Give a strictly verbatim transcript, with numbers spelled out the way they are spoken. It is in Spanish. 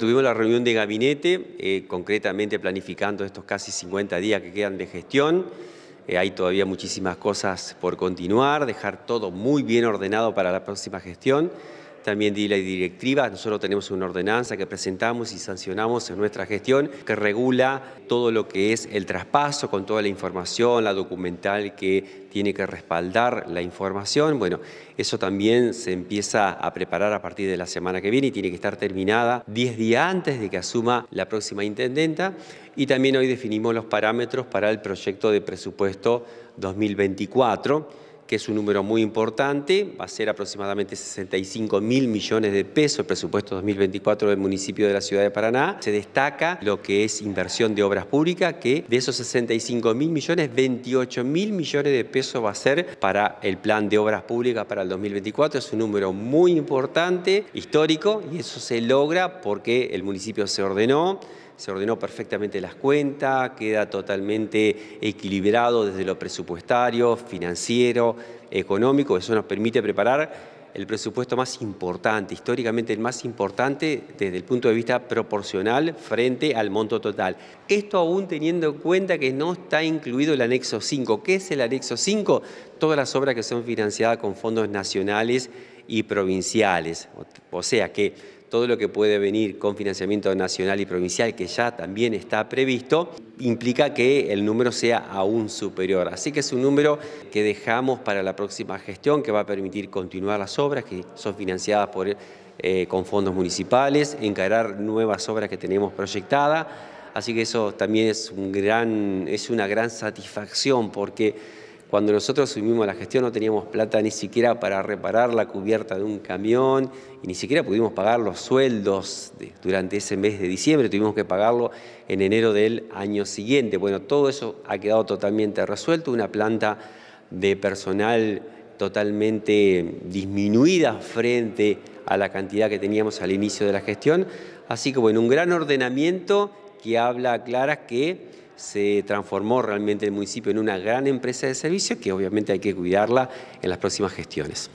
Tuvimos la reunión de gabinete, eh, concretamente planificando estos casi cincuenta días que quedan de gestión. Eh, hay todavía muchísimas cosas por continuar, dejar todo muy bien ordenado para la próxima gestión. También di la directiva, nosotros tenemos una ordenanza que presentamos y sancionamos en nuestra gestión que regula todo lo que es el traspaso con toda la información, la documental que tiene que respaldar la información. Bueno, eso también se empieza a preparar a partir de la semana que viene y tiene que estar terminada diez días antes de que asuma la próxima intendenta. Y también hoy definimos los parámetros para el proyecto de presupuesto dos mil veinticuatro. Que es un número muy importante, va a ser aproximadamente sesenta y cinco mil millones de pesos el presupuesto dos mil veinticuatro del municipio de la ciudad de Paraná. Se destaca lo que es inversión de obras públicas, que de esos sesenta y cinco mil millones, veintiocho mil millones de pesos va a ser para el plan de obras públicas para el dos mil veinticuatro. Es un número muy importante, histórico, y eso se logra porque el municipio se ordenó, se ordenó perfectamente las cuentas, queda totalmente equilibrado desde lo presupuestario, financiero, económico. Eso nos permite preparar el presupuesto más importante, históricamente el más importante desde el punto de vista proporcional frente al monto total. Esto aún teniendo en cuenta que no está incluido el anexo cinco. ¿Qué es el anexo cinco? Todas las obras que son financiadas con fondos nacionales y provinciales. O sea que todo lo que puede venir con financiamiento nacional y provincial, que ya también está previsto, implica que el número sea aún superior. Así que es un número que dejamos para la próxima gestión, que va a permitir continuar las obras que son financiadas por, eh, con fondos municipales, encarar nuevas obras que tenemos proyectadas. Así que eso también es, un gran, es una gran satisfacción, porque cuando nosotros asumimos la gestión no teníamos plata ni siquiera para reparar la cubierta de un camión y ni siquiera pudimos pagar los sueldos de, durante ese mes de diciembre, tuvimos que pagarlo en enero del año siguiente. Bueno, todo eso ha quedado totalmente resuelto, una planta de personal totalmente disminuida frente a la cantidad que teníamos al inicio de la gestión. Así que bueno, un gran ordenamiento que habla a claras que se transformó realmente el municipio en una gran empresa de servicios que obviamente hay que cuidarla en las próximas gestiones.